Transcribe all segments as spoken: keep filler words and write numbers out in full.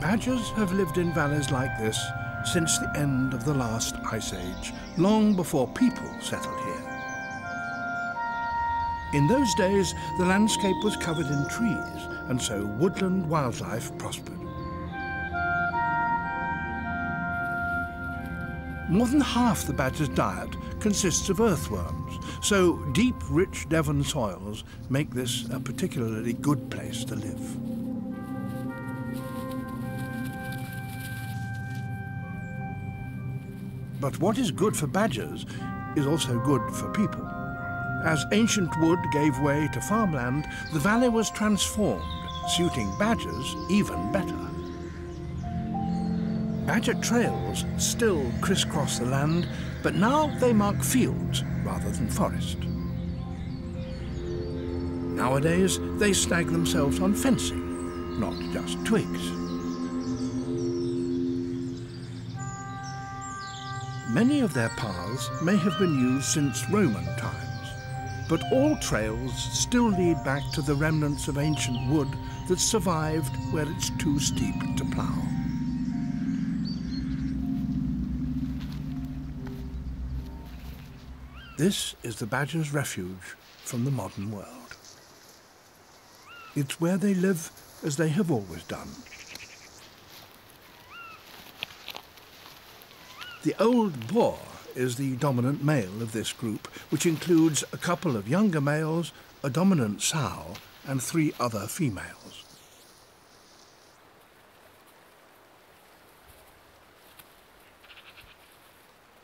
Badgers have lived in valleys like this since the end of the last ice age, long before people settled here. In those days, the landscape was covered in trees, and so woodland wildlife prospered. More than half the badger's diet consists of earthworms, so deep, rich Devon soils make this a particularly good place to live. But what is good for badgers is also good for people. As ancient wood gave way to farmland, the valley was transformed, suiting badgers even better. Badger trails still crisscross the land, but now they mark fields rather than forest. Nowadays, they snag themselves on fencing, not just twigs. Many of their paths may have been used since Roman times, but all trails still lead back to the remnants of ancient wood that survived where it's too steep to plough. This is the badger's refuge from the modern world. It's where they live as they have always done. The old boar is the dominant male of this group, which includes a couple of younger males, a dominant sow, and three other females.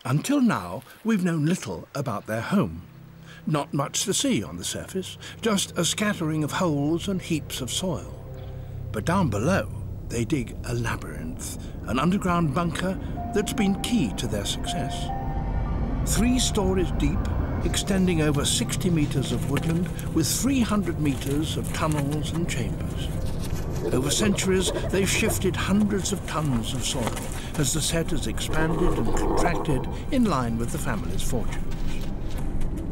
Until now, we've known little about their home. Not much to see on the surface, just a scattering of holes and heaps of soil. But down below, they dig a labyrinth, an underground bunker that's been key to their success. Three stories deep, extending over sixty metres of woodland, with three hundred metres of tunnels and chambers. Over centuries, they've shifted hundreds of tons of soil as the set has expanded and contracted in line with the family's fortunes.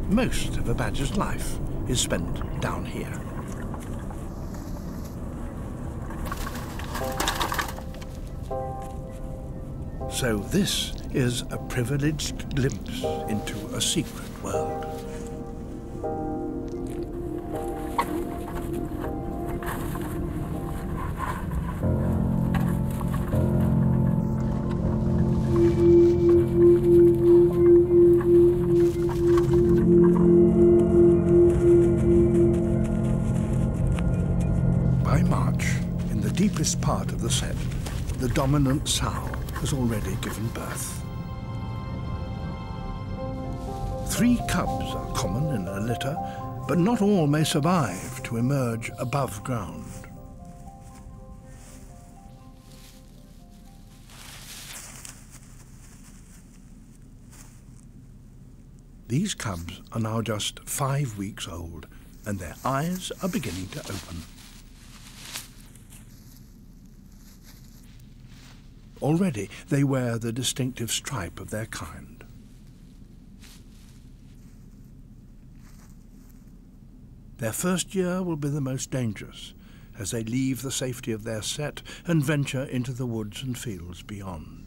Most of a badger's life is spent down here. So this is a privileged glimpse into a secret world. By March, in the deepest part of the set, the dominant sow has already given birth. Three cubs are common in a litter, but not all may survive to emerge above ground. These cubs are now just five weeks old, and their eyes are beginning to open. Already, they wear the distinctive stripe of their kind. Their first year will be the most dangerous, as they leave the safety of their set and venture into the woods and fields beyond.